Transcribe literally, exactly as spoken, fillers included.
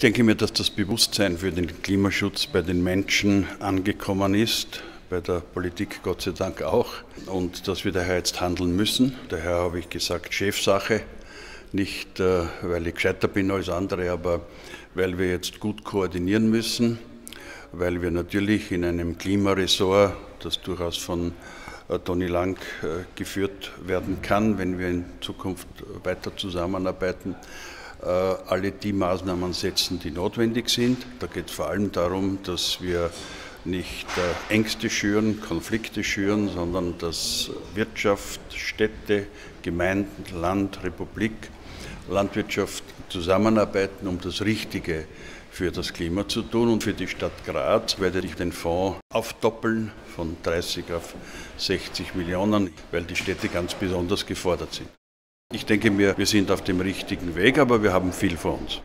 Ich denke mir, dass das Bewusstsein für den Klimaschutz bei den Menschen angekommen ist, bei der Politik Gott sei Dank auch, und dass wir daher jetzt handeln müssen. Daher habe ich gesagt, Chefsache, nicht weil ich gescheiter bin als andere, aber weil wir jetzt gut koordinieren müssen, weil wir natürlich in einem Klimaressort, das durchaus von Tony Lang geführt werden kann, wenn wir in Zukunft weiter zusammenarbeiten, alle die Maßnahmen setzen, die notwendig sind. Da geht es vor allem darum, dass wir nicht Ängste schüren, Konflikte schüren, sondern dass Wirtschaft, Städte, Gemeinden, Land, Republik, Landwirtschaft zusammenarbeiten, um das Richtige für das Klima zu tun. Und für die Stadt Graz werde ich den Fonds aufdoppeln von dreißig auf sechzig Millionen, weil die Städte ganz besonders gefordert sind. Ich denke mir, wir sind auf dem richtigen Weg, aber wir haben viel vor uns.